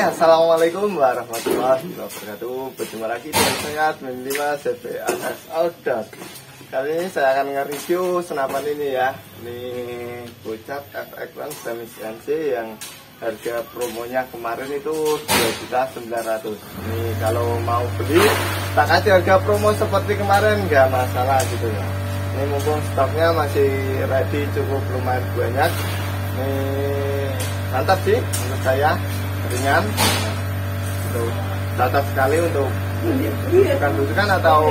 Assalamualaikum warahmatullahi wabarakatuh. Berjumpa lagi dengan saya admin 5 CV AHAS Outdoor. Kali ini saya akan nge-review senapan ini ya. Ini bocap FX CROWN CNC yang harga promonya kemarin itu 2.900.000. Ini kalau mau beli tak kasih harga promo seperti kemarin, nggak masalah gitu ya. Ini mumpung stoknya masih ready, cukup lumayan banyak. Ini mantap sih menurut saya, ringan, cocok sekali untuk busukan-busukan atau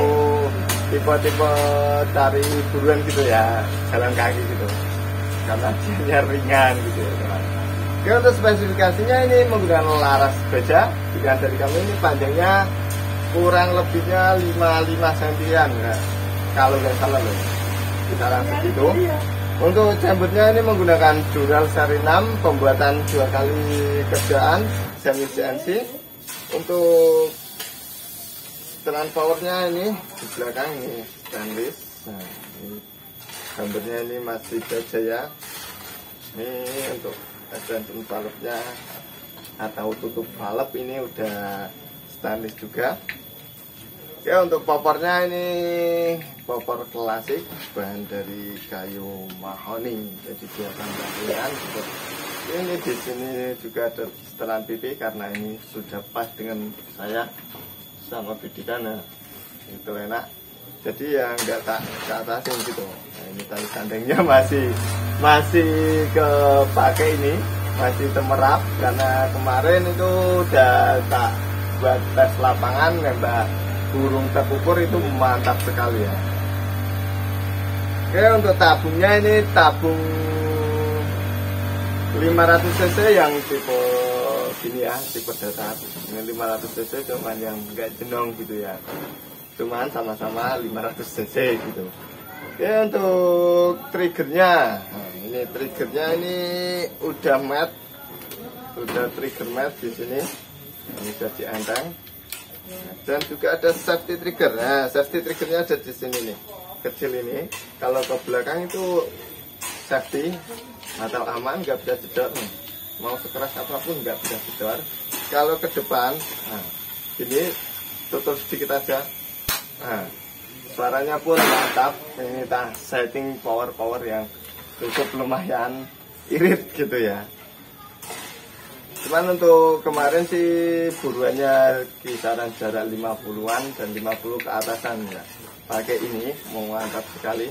tipe-tipe cari buruan gitu ya, jalan kaki gitu, karena dia ringan gitu ya teman. Oke, untuk spesifikasinya ini menggunakan laras baja, bukan dari kami. Ini panjangnya kurang lebihnya 55 cm ya, kalau nggak salah loh, kita langsung gitu. Untuk chambernya ini menggunakan dural seri 6, pembuatan 2 kali kerjaan, semi CNC. Untuk tenan powernya ini di belakang ini stainless. Nah, ini chambernya ini masih baja ya. Ini untuk extension valve-nya atau tutup valve ini udah stainless juga. Oke, untuk popornya ini popor klasik, bahan dari kayu mahoni, jadi buatan bangunan. Ini di sini juga ada setelan pipi karena ini sudah pas dengan saya sama bidikan ya, itu enak. Jadi ya nggak tak ke atasin gitu. Nah, ini tali sandengnya masih kepake ini, masih temerap karena kemarin itu udah tak buat tes lapangan ya mbak. Burung terkukur itu mantap sekali ya. Oke, untuk tabungnya ini tabung 500 cc yang tipe gini ya, tipe datar. Ini 500 cc cuman yang nggak jenong gitu ya, cuman sama-sama 500 cc gitu. Oke, untuk triggernya, nah, ini triggernya ini udah matte, udah trigger matte di sini, ini sudah dianteng. Dan juga ada safety trigger. Nah, safety triggernya ada di sini nih, kecil ini. Kalau ke belakang itu safety atau aman, nggak bisa jedor. Mau sekeras apapun nggak bisa jedor. Kalau ke depan, nah, ini tutup sedikit aja. Nah, suaranya pun mantap. Ini setting power yang cukup lumayan irit gitu ya. Cuman untuk kemarin sih buruannya kisaran jarak 50-an dan 50 ke atasan ya. Pakai ini mau mantap sekali.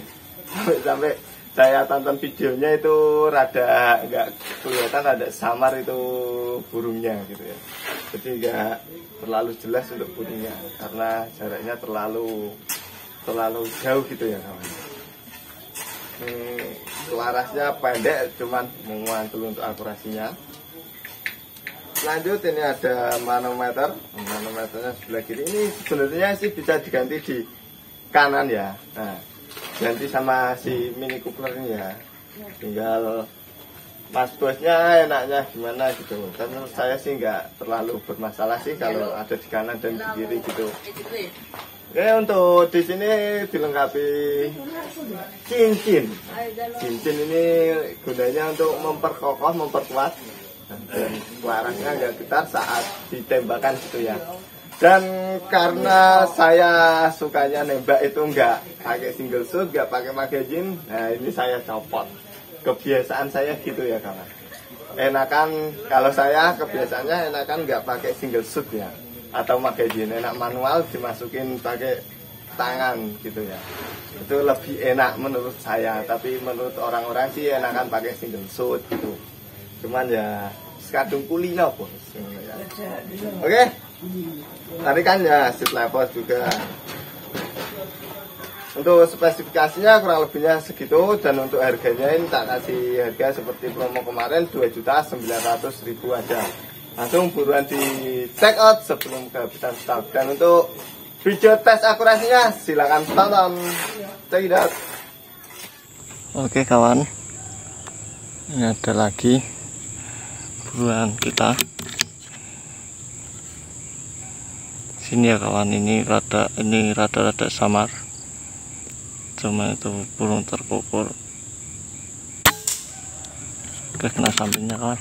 Sampai saya tonton videonya itu rada nggak kelihatan, ada samar itu burungnya gitu ya. Jadi nggak terlalu jelas untuk burungnya karena jaraknya terlalu jauh gitu ya kawan. Larasnya pendek cuman menguantul untuk akurasinya. Lanjut, ini ada manometer. Manometernya sebelah kiri. Ini sebenarnya sih bisa diganti di kanan ya. Nah, ganti sama si mini coupler ini ya. Tinggal mas bosnya enaknya gimana gitu. Tapi menurut saya sih nggak terlalu bermasalah sih kalau ada di kanan dan di kiri gitu. Oke, untuk di sini dilengkapi cincin ini gunanya untuk memperkokoh, memperkuat. Dan larasnya nggak getar saat ditembakkan gitu ya. Dan karena saya sukanya nembak itu nggak pakai single shot, nggak pakai magazine. Nah, ini saya copot, kebiasaan saya gitu ya kawan. Enakan kalau saya kebiasaannya enakan nggak pakai single shot ya atau magazine, enak manual dimasukin pakai tangan gitu ya. Itu lebih enak menurut saya, tapi menurut orang-orang sih enakan pakai single shot gitu. Cuman ya sekadung kulino bos ya. Oke, tarikannya seat level juga. Untuk spesifikasinya kurang lebihnya segitu. Dan untuk harganya ini tak kasih harga seperti promo kemarin, 2.900.000 aja. Langsung buruan di check out sebelum kehabisan stok. Dan untuk video tes akurasinya silahkan tonton, check it out. Oke kawan, ini ada lagi buruan kita sini ya kawan. Ini rada-rada samar, cuma itu burung terkukur. Oke, kena sampingnya kawan.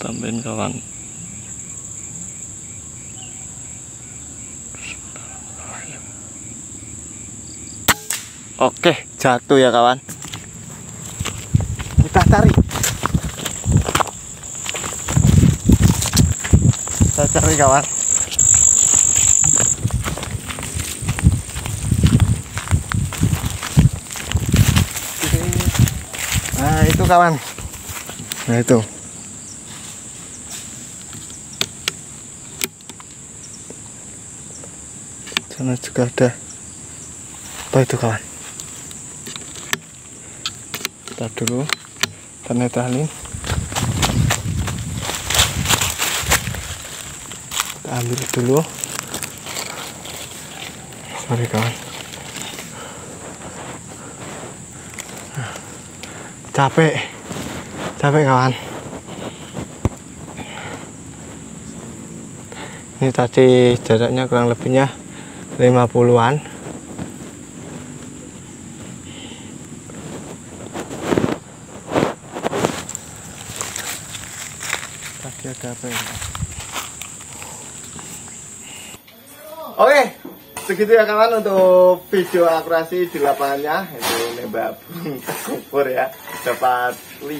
tambahin kawan. Oke, jatuh ya kawan. Kita cari. Kita cari kawan. Nah, itu kawan. Nah, itu. Sana juga ada. Apa itu kawan? Kita dulu penetralin. Kita ambil dulu. Sorry kawan. Capek kawan. Ini tadi jaraknya kurang lebihnya 50-an. Tadi ada apa ya? Oke, segitu ya kawan untuk video akurasi di lapangannya. Itu nembak kumpul ya. dapat 5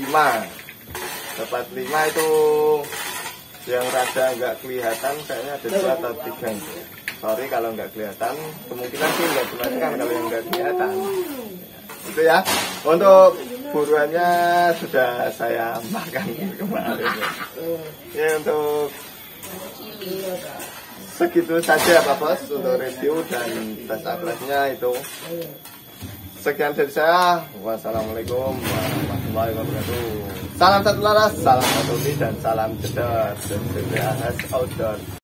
itu yang rada nggak kelihatan, kayaknya ada 2 atau 3. Sorry kalau nggak kelihatan, kemungkinan sih nggak kelihatan kalau yang nggak kelihatan itu ya. Untuk buruannya sudah saya makan kemarin ya. Untuk segitu saja Pak Bos untuk review dan tes akurasinya. Itu sekian dari saya. Wassalamualaikum warahmatullahi wabarakatuh. Salam satu laras, salam satu dan salam cedera. CV AHAS Outdoor.